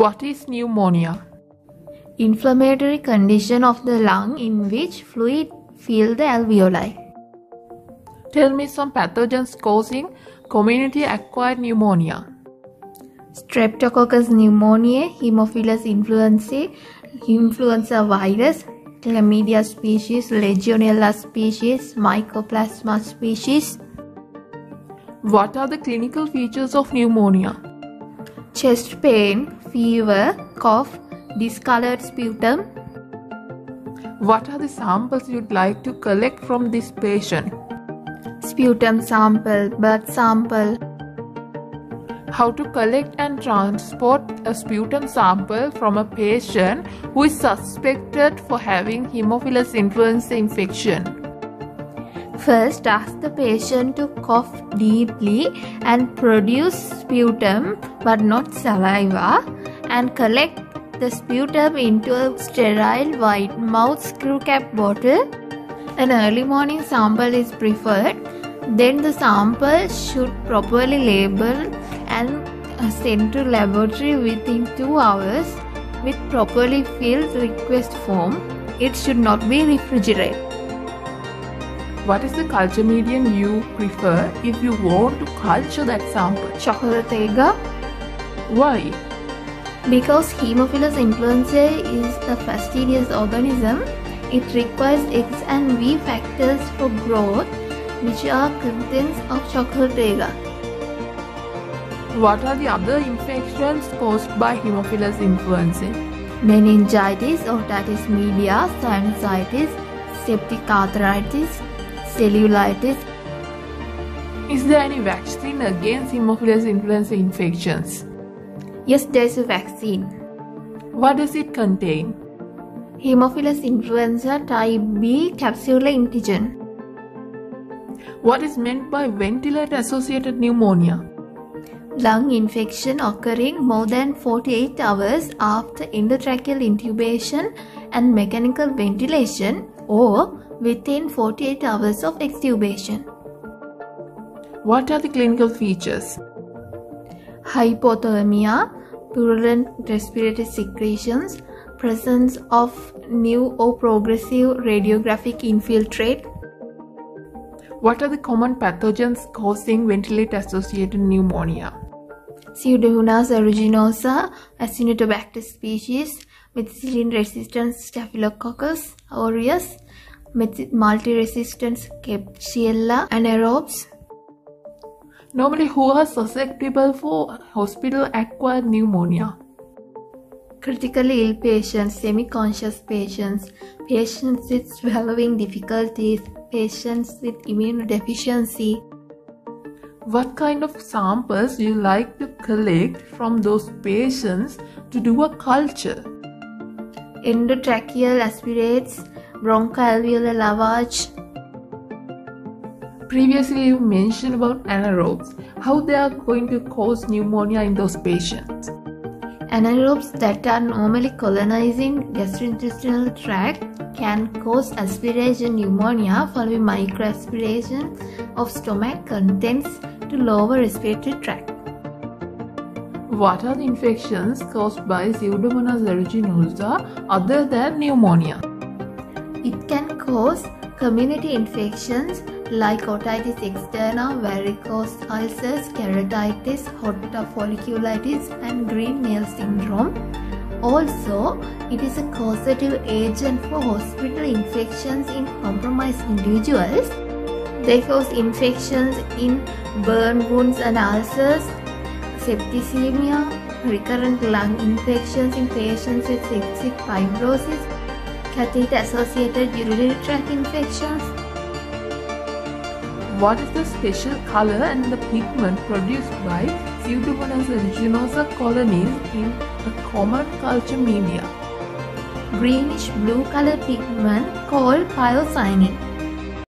What is pneumonia? Inflammatory condition of the lung in which fluid fills the alveoli. Tell me some pathogens causing community-acquired pneumonia. Streptococcus pneumoniae, Haemophilus influenzae, influenza virus, Chlamydia species, Legionella species, Mycoplasma species. What are the clinical features of pneumonia? Chest pain, fever, cough, discolored sputum. What are the samples you'd like to collect from this patient? Sputum sample, blood sample. How to collect and transport a sputum sample from a patient who is suspected for having Haemophilus influenzae infection? First, ask the patient to cough deeply and produce sputum but not saliva, and collect the sputum into a sterile wide mouth screw cap bottle. An early morning sample is preferred. Then the sample should properly labeled and sent to laboratory within 2 hours with properly filled request form. It should not be refrigerated. What is the culture medium you prefer if you want to culture that sample? Chocolate egg. Why? Because Haemophilus influenzae is a fastidious organism. It requires X and V factors for growth, which are contents of Chocolategga. What are the other infections caused by Haemophilus influenzae? Meningitis, otitis media, sinusitis, septic arthritis, cellulitis. Is there any vaccine against Haemophilus influenzae infections? Yes, there is a vaccine. What does it contain? Haemophilus influenzae type B Klebsiella antigen. What is meant by ventilator-associated pneumonia? Lung infection occurring more than 48 hours after endotracheal intubation and mechanical ventilation, or within 48 hours of extubation. What are the clinical features? Hypothermia, purulent respiratory secretions, presence of new or progressive radiographic infiltrate. What are the common pathogens causing ventilator-associated pneumonia? Pseudomonas aeruginosa, Acinetobacter species, Methicillin-resistant Staphylococcus aureus, multi-resistant Klebsiella anaerobes. Normally, who are susceptible for hospital-acquired pneumonia? Critically ill patients, semi-conscious patients, patients with swallowing difficulties, patients with immunodeficiency. What kind of samples do you like to collect from those patients to do a culture? Endotracheal aspirates, bronchoalveolar lavage. Previously, you mentioned about anaerobes, how they are going to cause pneumonia in those patients. Anaerobes that are normally colonizing gastrointestinal tract can cause aspiration pneumonia following microaspiration of stomach contents to lower respiratory tract. What are the infections caused by Pseudomonas aeruginosa other than pneumonia? It can cause community infections like otitis externa, varicose ulcers, keratitis, hot folliculitis, and green nail syndrome. Also, it is a causative agent for hospital infections in compromised individuals. They cause infections in burn wounds and ulcers, septicemia, recurrent lung infections in patients with septic fibrosis, catheter-associated urinary tract infections. What is the special color and the pigment produced by Pseudomonas aeruginosa colonies in a common culture media? Greenish blue color pigment called pyocyanin.